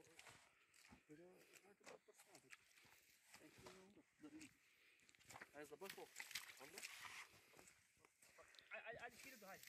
There's the bush walk. I just see it behind.